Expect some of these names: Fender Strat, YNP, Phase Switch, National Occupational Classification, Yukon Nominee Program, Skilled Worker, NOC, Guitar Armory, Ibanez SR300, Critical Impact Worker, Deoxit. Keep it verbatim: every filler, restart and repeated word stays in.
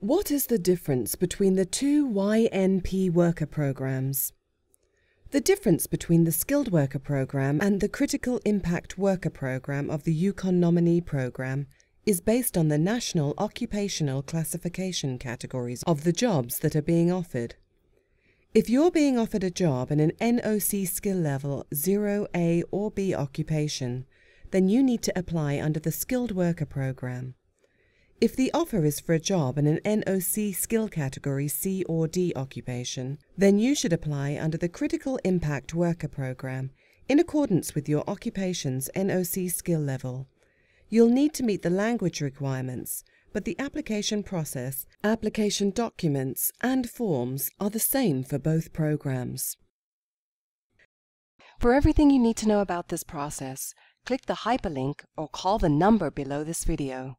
What is the difference between the two Y N P worker programs? The difference between the Skilled Worker program and the Critical Impact Worker program of the Yukon Nominee Program is based on the national occupational classification categories of the jobs that are being offered. If you're being offered a job in an N O C skill level zero A or B occupation, then you need to apply under the Skilled Worker program. If the offer is for a job in an N O C skill category C or D occupation, then you should apply under the Critical Impact Worker program in accordance with your occupation's N O C skill level. You'll need to meet the language requirements, but the application process, application documents, and forms are the same for both programs. For everything you need to know about this process, click the hyperlink or call the number below this video.